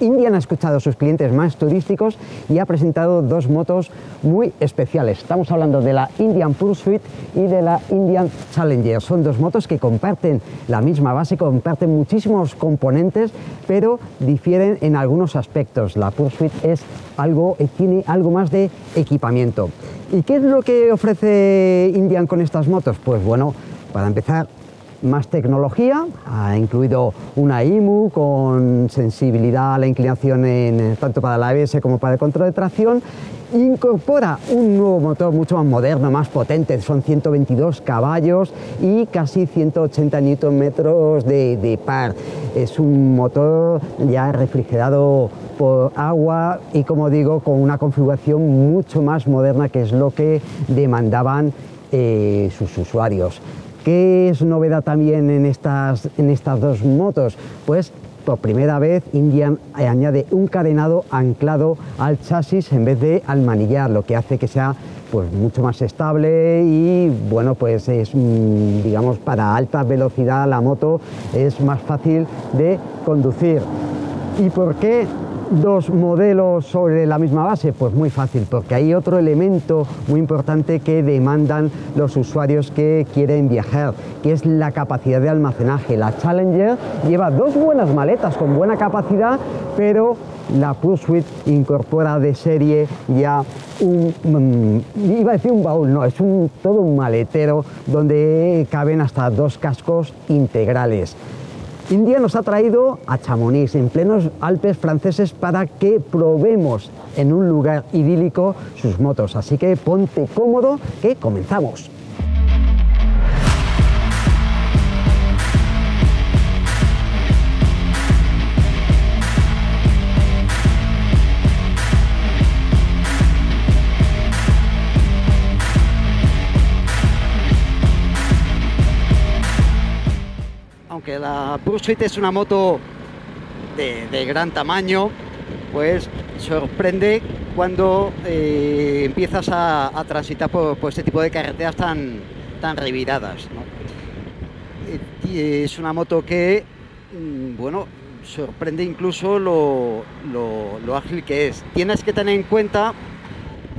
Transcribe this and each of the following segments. Indian ha escuchado a sus clientes más turísticos y ha presentado dos motos muy especiales. Estamos hablando de la Indian Pursuit y de la Indian Challenger. Son dos motos que comparten la misma base, comparten muchísimos componentes, pero difieren en algunos aspectos. La Pursuit tiene algo más de equipamiento. ¿Y qué es lo que ofrece Indian con estas motos? Pues bueno, para empezar, más tecnología. Ha incluido una IMU con sensibilidad a la inclinación tanto para la ABS como para el control de tracción. Incorpora un nuevo motor mucho más moderno, más potente, son 122 caballos y casi 180 Nm de par. Es un motor ya refrigerado por agua y, como digo, con una configuración mucho más moderna, que es lo que demandaban sus usuarios. ¿Qué es novedad también en estas dos motos? Pues por primera vez Indian añade un carenado anclado al chasis en vez de al manillar, lo que hace que sea mucho más estable y bueno, pues es, digamos, para alta velocidad la moto es más fácil de conducir. ¿Y por qué dos modelos sobre la misma base? Pues muy fácil, porque hay otro elemento muy importante que demandan los usuarios que quieren viajar, que es la capacidad de almacenaje. La Challenger lleva dos buenas maletas con buena capacidad, pero la Pursuit incorpora de serie ya todo un maletero donde caben hasta dos cascos integrales. India nos ha traído a Chamonix, en plenos Alpes franceses, para que probemos en un lugar idílico sus motos. Así que ponte cómodo, que comenzamos. Aunque la Pursuit es una moto de gran tamaño, pues sorprende cuando empiezas a transitar por este tipo de carreteras tan reviradas, ¿no? Es una moto que, bueno, sorprende incluso lo ágil que es. Tienes que tener en cuenta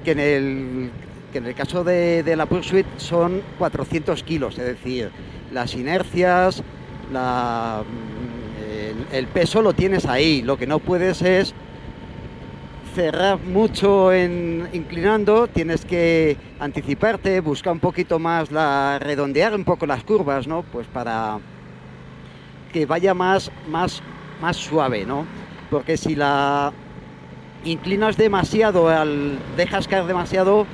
que en el caso de la Pursuit son 400 kilos, es decir, las inercias, el peso lo tienes ahí. Lo que no puedes es cerrar mucho inclinando, tienes que anticiparte, buscar un poquito más, redondear un poco las curvas, ¿no? Pues para que vaya más suave, ¿no? Porque si la inclinas demasiado, dejas caer demasiado,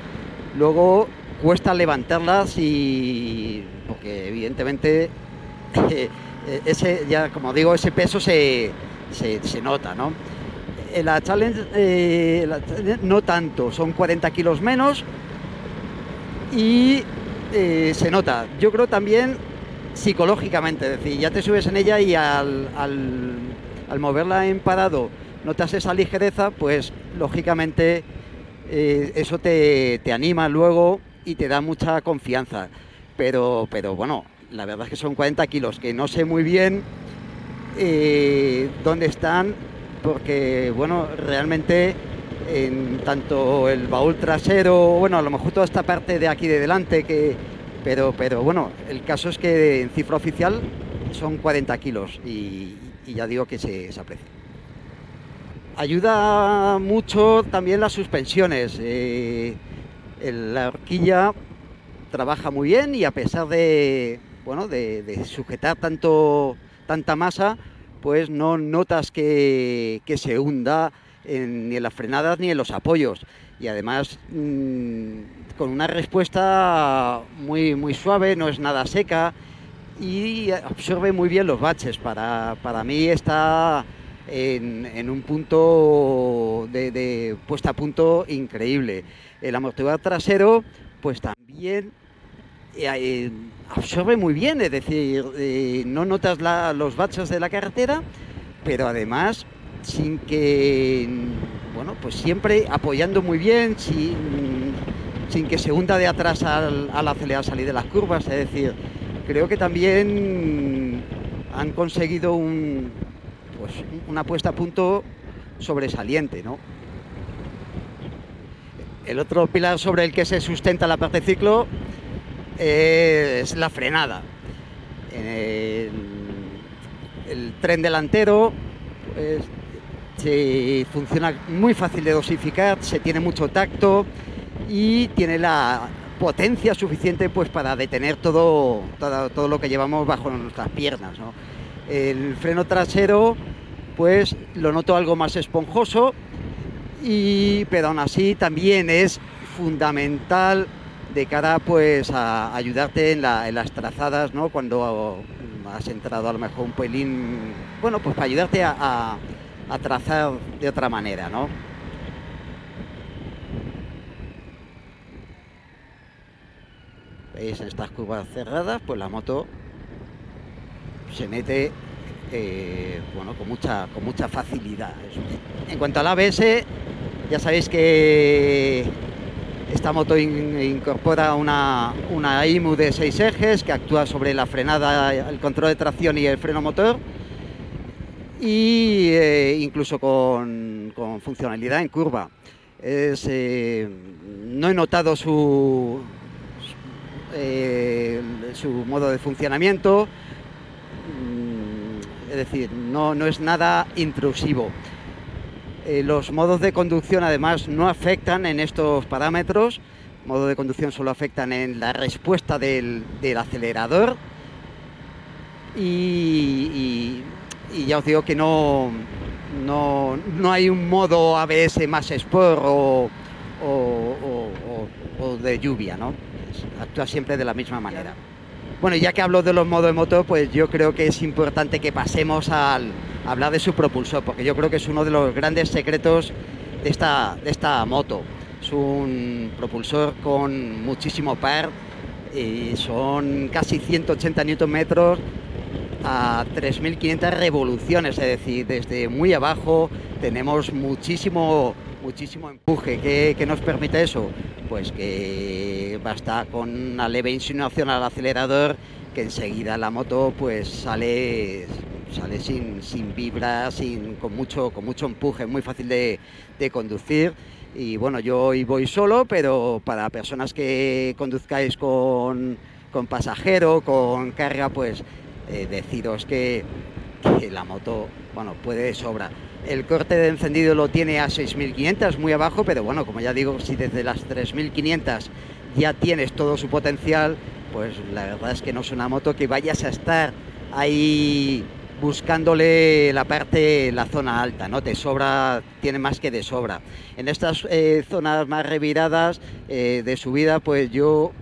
luego cuesta levantarlas porque evidentemente ese peso se nota, ¿no? La Challenge no tanto, son 40 kilos menos y se nota. Yo creo también psicológicamente, es decir, ya te subes en ella y al moverla en parado notas esa ligereza, pues lógicamente eso te anima luego y te da mucha confianza. Pero bueno, la verdad es que son 40 kilos, que no sé muy bien dónde están, porque bueno, realmente en tanto el baúl trasero, bueno, a lo mejor toda esta parte de aquí de delante, pero bueno, el caso es que en cifra oficial son 40 kilos y ya digo que se aprecia. Ayuda mucho también las suspensiones, la horquilla trabaja muy bien y a pesar de sujetar tanta masa, pues no notas que se hunda ni en las frenadas ni en los apoyos. Y además con una respuesta muy suave, no es nada seca y absorbe muy bien los baches. Para mí está en un punto de puesta a punto increíble. El amortiguador trasero pues también absorbe muy bien, es decir, no notas los baches de la carretera, pero además sin que, bueno, pues siempre apoyando muy bien, sin que se hunda de atrás al acelerar, salir de las curvas. Es decir, creo que también han conseguido una puesta a punto sobresaliente, ¿no? El otro pilar sobre el que se sustenta la parte ciclo es la frenada. El tren delantero pues, se funciona muy fácil de dosificar, se tiene mucho tacto y tiene la potencia suficiente pues, para detener todo lo que llevamos bajo nuestras piernas, ¿no? El freno trasero pues lo noto algo más esponjoso. Pero aún así también es fundamental de cara pues a ayudarte en las trazadas, ¿no? Cuando has entrado a lo mejor un pelín, bueno, pues para ayudarte a trazar de otra manera, ¿no? ¿Veis? En estas curvas cerradas pues la moto se mete bueno, con mucha facilidad. En cuanto al ABS, ya sabéis que esta moto incorpora una IMU de 6 ejes que actúa sobre la frenada, el control de tracción y el freno motor, y incluso con funcionalidad en curva. No he notado su modo de funcionamiento, es decir, no es nada intrusivo. Los modos de conducción además no afectan en estos parámetros. Modo de conducción solo afectan en la respuesta del acelerador, y ya os digo que no hay un modo ABS más sport o de lluvia, ¿no? Actúa siempre de la misma manera. Bueno, ya que hablo de los modos de motor, pues yo creo que es importante que pasemos al hablar de su propulsor, porque yo creo que es uno de los grandes secretos de esta moto. Es un propulsor con muchísimo par, y son casi 180 Nm a 3.500 revoluciones, es decir, desde muy abajo tenemos muchísimo empuje. ¿Qué nos permite eso? Pues que basta con una leve insinuación al acelerador que enseguida la moto pues sale sin vibra, con mucho empuje, muy fácil de conducir. Y bueno, yo hoy voy solo, pero para personas que conduzcáis con pasajero, con carga, pues deciros que la moto, bueno, puede de sobra. El corte de encendido lo tiene a 6.500, muy abajo, pero bueno, como ya digo, si desde las 3.500 ya tienes todo su potencial, pues la verdad es que no es una moto que vayas a estar ahí buscándole la zona alta, ¿no? Te sobra, tiene más que de sobra. En estas zonas más reviradas de subida, pues yo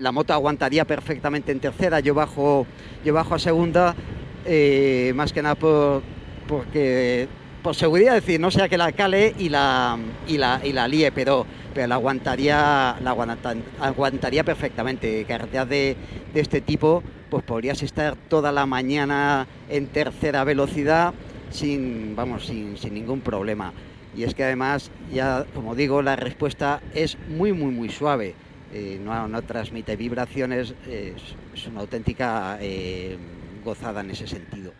la moto aguantaría perfectamente en tercera. Yo bajo a segunda, más que nada por seguridad, es decir, no sea que la cale y la líe, pero la aguantaría perfectamente. Carreteras de este tipo, pues podrías estar toda la mañana en tercera velocidad sin ningún problema. Y es que además, ya como digo, la respuesta es muy suave. No transmite vibraciones, es una auténtica gozada en ese sentido.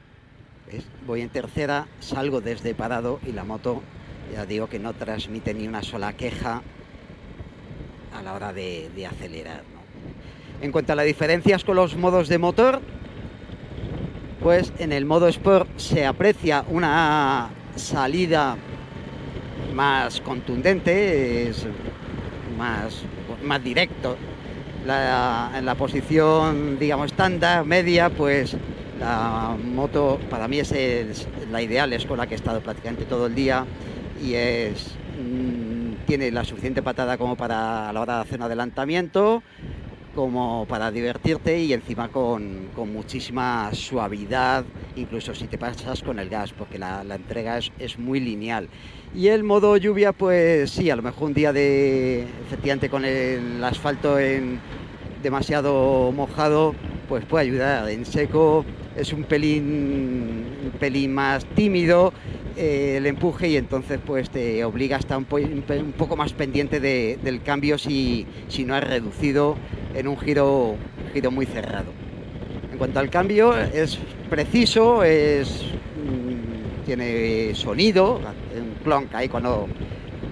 ¿Ves? Voy en tercera, salgo desde parado y la moto, ya digo, que no transmite ni una sola queja a la hora de acelerar, ¿no? En cuanto a las diferencias con los modos de motor, pues en el modo Sport se aprecia una salida más contundente, es más directo. En la posición, digamos, estándar, media, pues la moto para mí es la ideal, es con la que he estado prácticamente todo el día, y tiene la suficiente patada como para, a la hora de hacer un adelantamiento, como para divertirte, y encima con muchísima suavidad, incluso si te pasas con el gas, porque la entrega es muy lineal. Y el modo lluvia, pues sí, a lo mejor un día efectivamente con el asfalto demasiado mojado, pues puede ayudar. En seco es un pelín más tímido el empuje, y entonces pues te obliga a estar un poco más pendiente del cambio si no has reducido en un giro muy cerrado. En cuanto al cambio, es preciso, tiene sonido, un clonk ahí cuando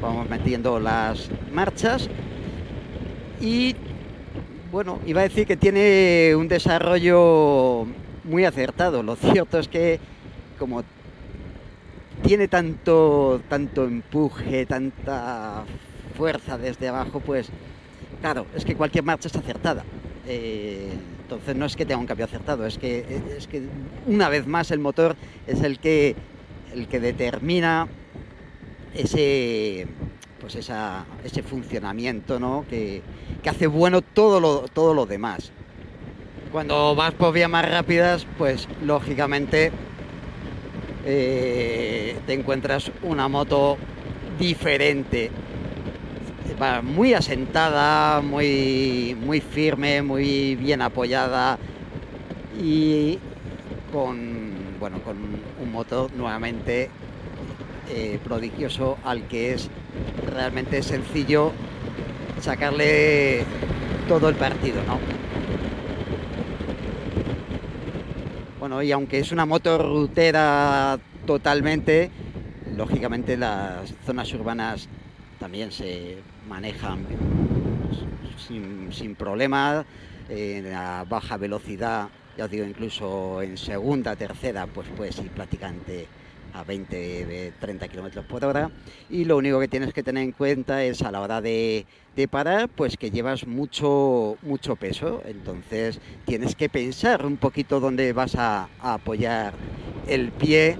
vamos metiendo las marchas. Y bueno, iba a decir que tiene un desarrollo muy acertado. Lo cierto es que como tiene tanto empuje, tanta fuerza desde abajo, pues claro, es que cualquier marcha es acertada. Entonces no es que tenga un cambio acertado, es que una vez más el motor es el que determina ese, pues ese funcionamiento, ¿no? Que hace bueno todo lo demás. Cuando vas por vías más rápidas, pues lógicamente te encuentras una moto diferente. Va muy asentada, muy firme, muy bien apoyada y con un motor nuevamente prodigioso al que es realmente sencillo sacarle todo el partido, ¿no? Bueno, y aunque es una moto rutera totalmente, lógicamente las zonas urbanas también se manejan sin problemas. En la baja velocidad, ya os digo, incluso en segunda, tercera, pues puedes ir prácticamente a 20, 30 km/h. Y lo único que tienes que tener en cuenta es a la hora de parar, pues que llevas mucho peso. Entonces tienes que pensar un poquito dónde vas a apoyar el pie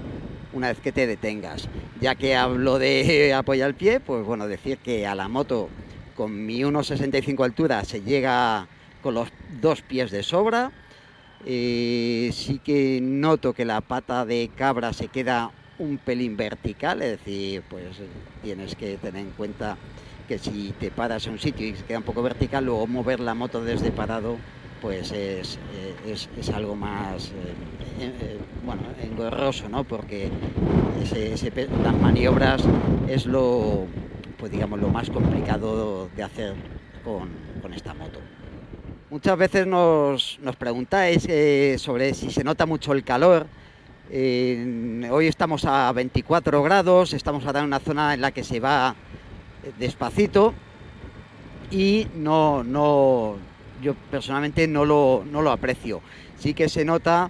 una vez que te detengas. Ya que hablo de apoyar el pie, pues bueno, decir que a la moto con mi 1.65 altura se llega con los dos pies de sobra. Sí que noto que la pata de cabra se queda un pelín vertical, es decir, pues tienes que tener en cuenta que si te paras en un sitio y se queda un poco vertical, luego mover la moto desde parado pues es algo más bueno, engorroso, ¿no? Porque las maniobras es lo, pues digamos, lo más complicado de hacer con esta moto. Muchas veces nos preguntáis sobre si se nota mucho el calor. Hoy estamos a 24 grados, estamos ahora en una zona en la que se va despacito y yo personalmente no lo aprecio. Sí que se nota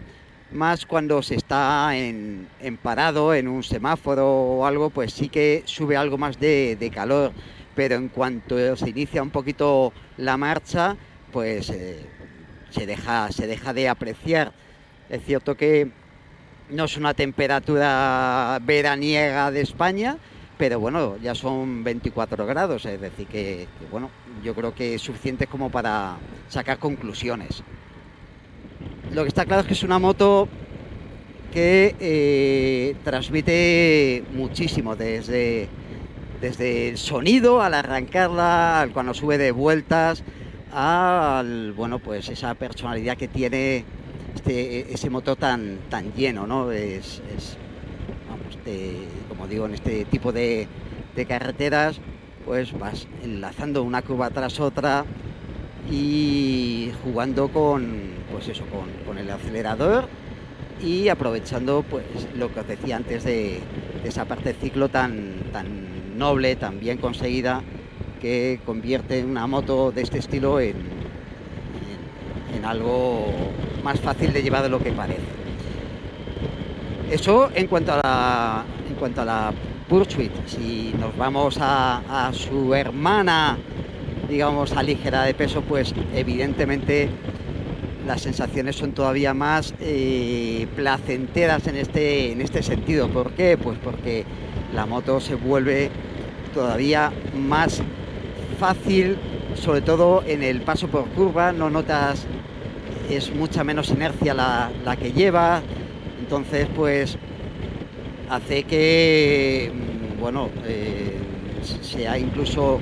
más cuando se está en parado, en un semáforo o algo, pues sí que sube algo más de calor, pero en cuanto se inicia un poquito la marcha, pues se deja de apreciar. Es cierto que no es una temperatura veraniega de España, pero bueno, ya son 24 grados, es decir que bueno, yo creo que es suficiente como para sacar conclusiones. Lo que está claro es que es una moto que transmite muchísimo, desde el sonido al arrancarla, cuando sube de vueltas, bueno, pues esa personalidad que tiene ese motor tan lleno, ¿no? Vamos, como digo, en este tipo de carreteras, pues vas enlazando una curva tras otra y jugando con el acelerador y aprovechando, pues lo que os decía antes de esa parte de ciclo tan noble, tan bien conseguida, que convierte una moto de este estilo en algo más fácil de llevar de lo que parece. Eso en cuanto a la Pursuit. Si nos vamos a su hermana, digamos, a ligera de peso, pues evidentemente las sensaciones son todavía más placenteras en este sentido. ¿Por qué? Pues porque la moto se vuelve todavía más fácil, sobre todo en el paso por curva. No notas, es mucha menos inercia la que lleva, entonces pues hace que, bueno, sea incluso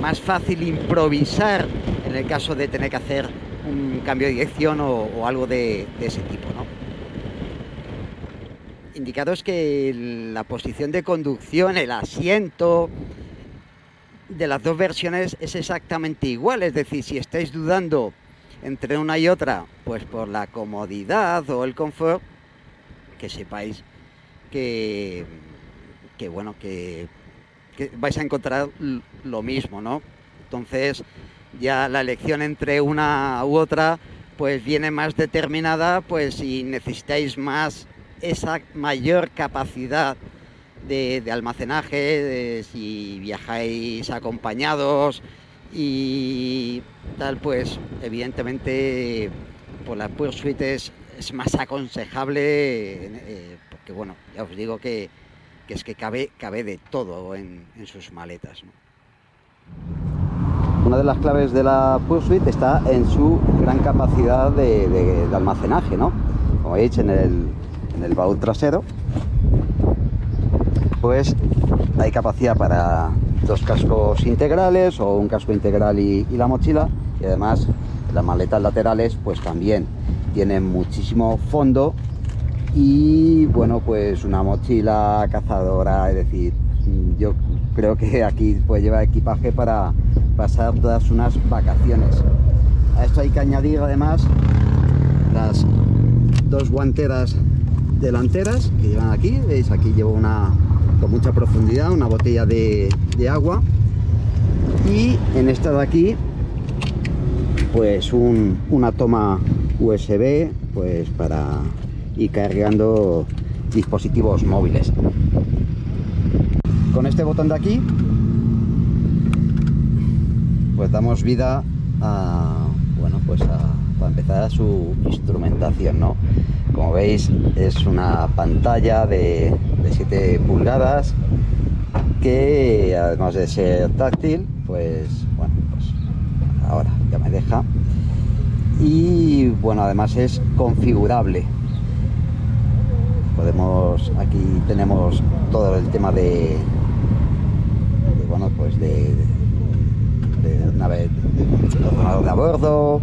más fácil improvisar en el caso de tener que hacer un cambio de dirección o algo de ese tipo, ¿no? Indicaros que la posición de conducción, el asiento de las dos versiones es exactamente igual. Es decir, si estáis dudando entre una y otra, pues por la comodidad o el confort, que sepáis que vais a encontrar lo mismo, ¿no? Entonces ya la elección entre una u otra pues viene más determinada, pues si necesitáis más esa mayor capacidad de almacenaje, si viajáis acompañados y tal, pues evidentemente por la Pursuit es más aconsejable, porque bueno, ya os digo que es que cabe de todo en sus maletas, ¿no? Una de las claves de la Pursuit está en su gran capacidad de almacenaje, ¿no? Como veis en el baúl trasero, pues hay capacidad para dos cascos integrales o un casco integral y la mochila, y además las maletas laterales pues también tienen muchísimo fondo y bueno, pues una mochila cazadora, es decir, yo creo que aquí puede llevar equipaje para pasar todas unas vacaciones. A esto hay que añadir además las dos guanteras delanteras que llevan aquí, veis, aquí llevo una con mucha profundidad, una botella de agua, y en esta de aquí pues una toma USB pues para ir cargando dispositivos móviles. Con este botón de aquí pues damos vida a, bueno, pues a empezar a su instrumentación, ¿no? Como veis es una pantalla de 7 pulgadas que además de ser táctil, pues bueno, pues ahora ya me deja, y bueno, además es configurable. Podemos, aquí tenemos todo el tema de bueno, pues de nave, de ordenador de a bordo,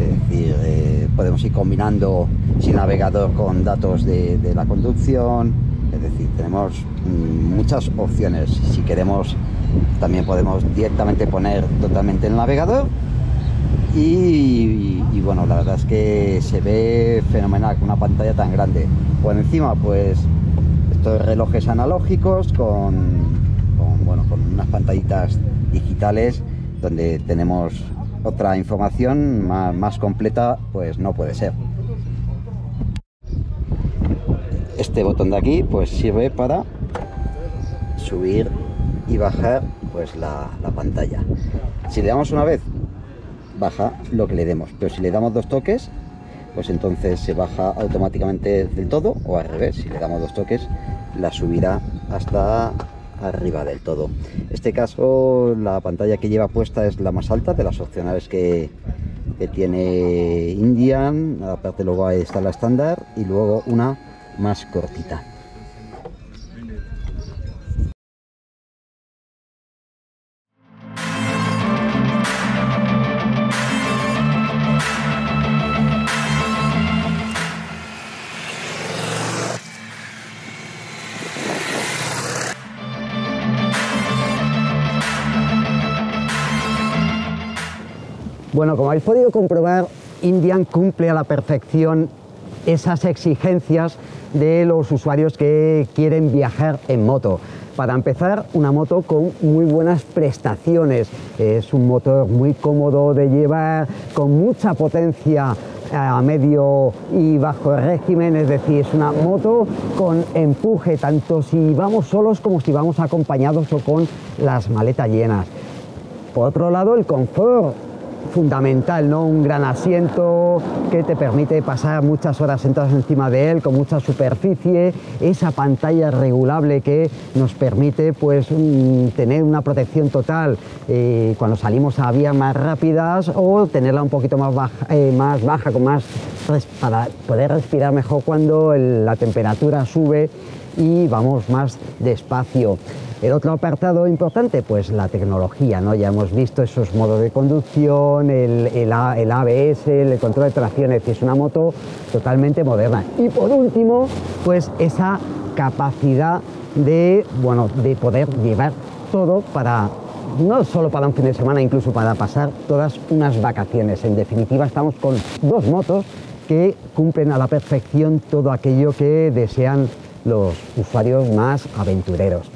es decir, podemos ir combinando sin navegador con datos de la conducción, es decir, tenemos muchas opciones. Si queremos también podemos directamente poner totalmente el navegador y bueno, la verdad es que se ve fenomenal con una pantalla tan grande. Por encima pues estos relojes analógicos con unas pantallitas digitales donde tenemos otra información más completa, pues no puede ser. Este botón de aquí pues sirve para subir y bajar pues la pantalla. Si le damos una vez baja lo que le demos, pero si le damos dos toques pues entonces se baja automáticamente del todo, o al revés, si le damos dos toques la subirá hasta arriba del todo. En este caso la pantalla que lleva puesta es la más alta de las opcionales que tiene Indian, aparte luego ahí está la estándar y luego una más cortita. Bueno, como habéis podido comprobar, Indian cumple a la perfección esas exigencias de los usuarios que quieren viajar en moto. Para empezar, una moto con muy buenas prestaciones. Es un motor muy cómodo de llevar, con mucha potencia a medio y bajo régimen, es decir, es una moto con empuje, tanto si vamos solos como si vamos acompañados o con las maletas llenas. Por otro lado, el confort, fundamental, ¿no? Un gran asiento que te permite pasar muchas horas sentados encima de él, con mucha superficie, esa pantalla regulable que nos permite pues tener una protección total cuando salimos a vías más rápidas, o tenerla un poquito más baja con más, para poder respirar mejor cuando la temperatura sube y vamos más despacio. El otro apartado importante, pues la tecnología, ¿no? Ya hemos visto esos modos de conducción, el ABS, el control de tracción, es decir, es una moto totalmente moderna. Y por último, pues esa capacidad de poder llevar todo para, no solo para un fin de semana, incluso para pasar todas unas vacaciones. En definitiva, estamos con dos motos que cumplen a la perfección todo aquello que desean los usuarios más aventureros.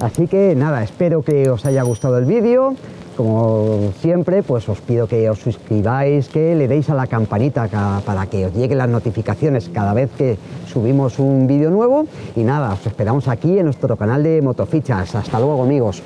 Así que nada, espero que os haya gustado el vídeo. Como siempre, pues os pido que os suscribáis, que le deis a la campanita para que os lleguen las notificaciones cada vez que subimos un vídeo nuevo. Y nada, os esperamos aquí en nuestro canal de Motofichas. Hasta luego, amigos.